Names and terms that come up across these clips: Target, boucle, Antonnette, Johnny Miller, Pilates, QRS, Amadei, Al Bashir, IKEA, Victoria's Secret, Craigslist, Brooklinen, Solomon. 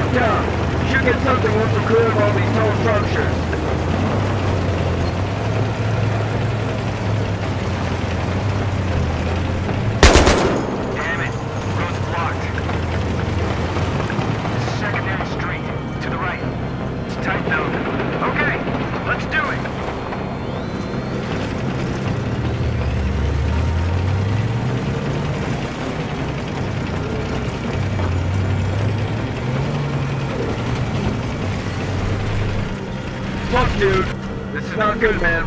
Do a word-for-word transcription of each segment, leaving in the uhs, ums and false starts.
locked down. Should get something once we clear all these tall structures. Dude, this is not good, man.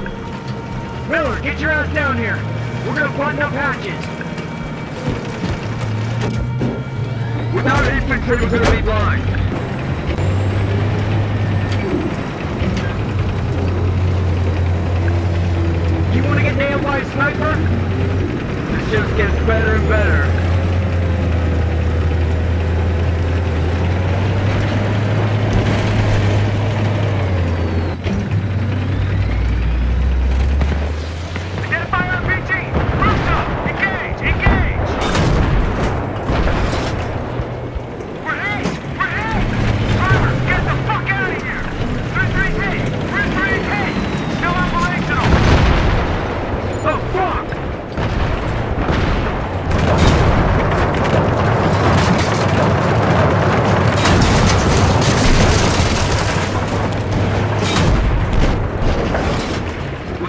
Miller, get your ass down here. We're gonna button up hatches. Without infantry, we're gonna be blind. You wanna get nailed by a sniper? This just gets better and better.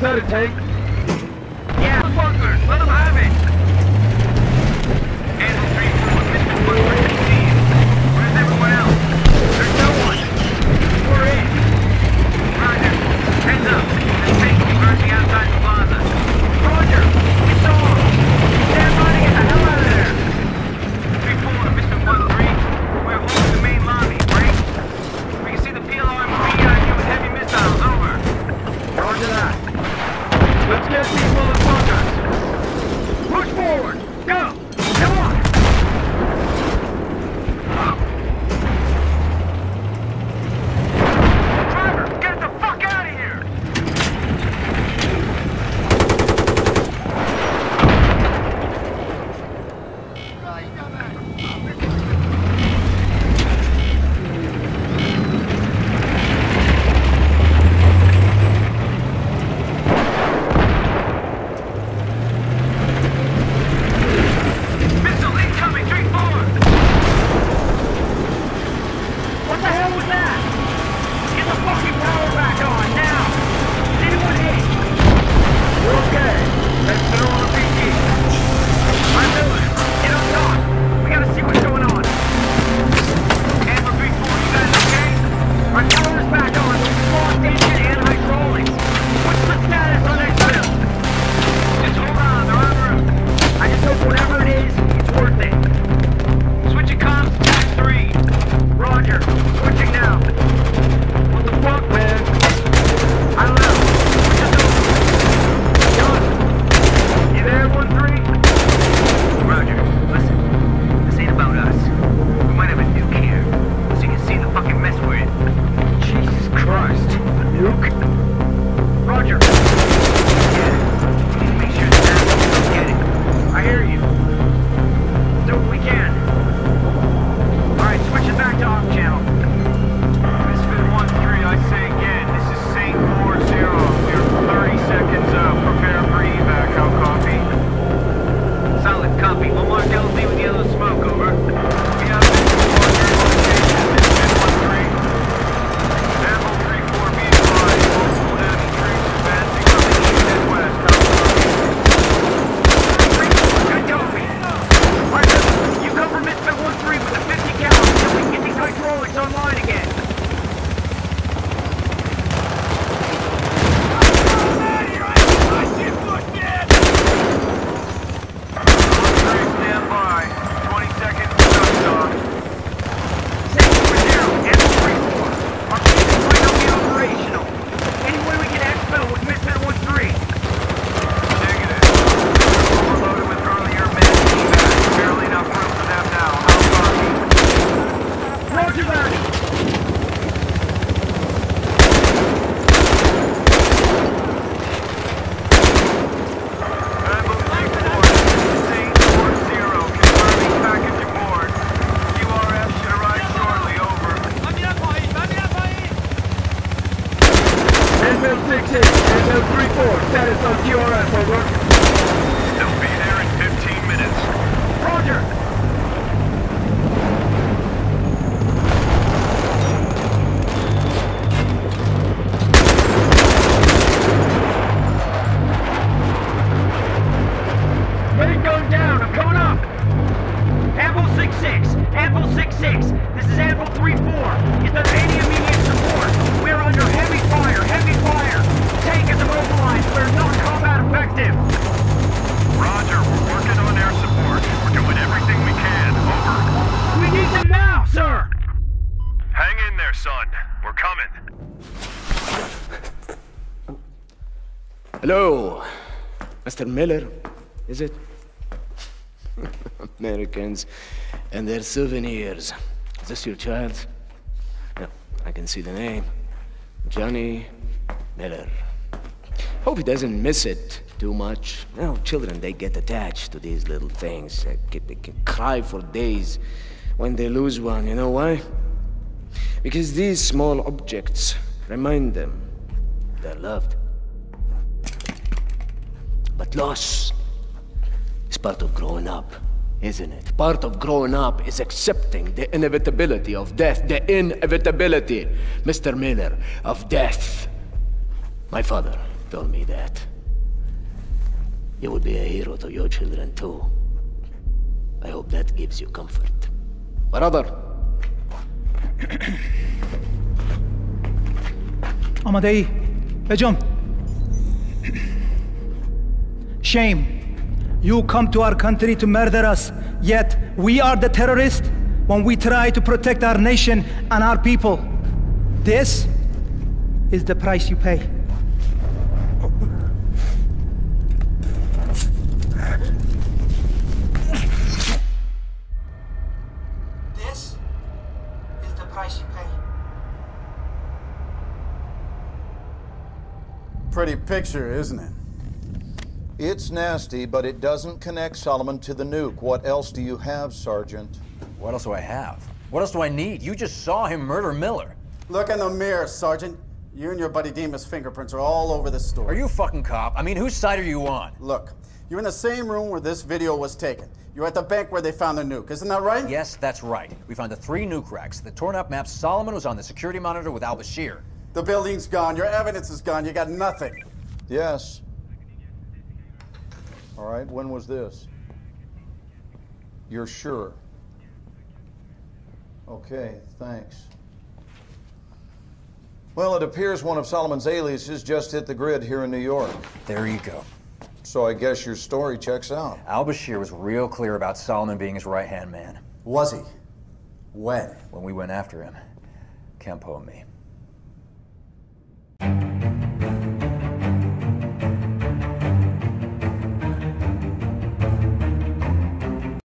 Let it take. Yeah, bunkers, let them have it. Infantry with Mister Blue and his team. Where's everyone else? There's no one. We're in. Roger. Heads up. There's tanks converging outside the plaza. Roger. It's on. Stand by to get the hell out of there. Infantry four and Mister Blue three. We're holding the main lobby, right? We can see the P L R and B I Q with heavy missiles. Over. Roger that. Let's get these motherfuckers! Push forward! Go! Come on! Driver, get the fuck out of here! Q R S should arrive shortly, over. Windows three four, status on Q R S, over. They'll be there in fifteen minutes. Roger! Ready, going down, I'm coming up! Apple six six, Apple six six, this is Apple three four. Is there any immediate support? We're under heavy fire, heavy fire! Tank is immobilized, we're not combat effective! Roger, we're working on air support. We're doing everything we can, over. We need them now, sir! Hang in there, son. We're coming. Hello, Mister Miller, is it? Americans and their souvenirs. Is this your child? No, I can see the name. Johnny Miller. Hope he doesn't miss it too much. You know, children, they get attached to these little things. They can, they can cry for days when they lose one. You know why? Because these small objects remind them they're loved. But loss is part of growing up, isn't it? Part of growing up is accepting the inevitability of death, the inevitability, Mister Miller, of death. My father told me that. You would be a hero to your children, too. I hope that gives you comfort. Brother! Amadei, hey John. Shame. You come to our country to murder us, yet we are the terrorists when we try to protect our nation and our people. This is the price you pay. This is the price you pay. Pretty picture, isn't it? It's nasty, but it doesn't connect Solomon to the nuke. What else do you have, Sergeant? What else do I have? What else do I need? You just saw him murder Miller. Look in the mirror, Sergeant. You and your buddy Demas' fingerprints are all over this story. Are you a fucking cop? I mean, whose side are you on? Look, you're in the same room where this video was taken. You're at the bank where they found the nuke. Isn't that right? Yes, that's right. We found the three nuke racks, the torn-up maps. Solomon was on the security monitor with Al Bashir. The building's gone. Your evidence is gone. You got nothing. Yes. All right, when was this? You're sure? Okay, thanks. Well, it appears one of Solomon's aliases just hit the grid here in New York. There you go. So I guess your story checks out. Al Bashir was real clear about Solomon being his right-hand man. Was he? When? When we went after him, Kempo and me.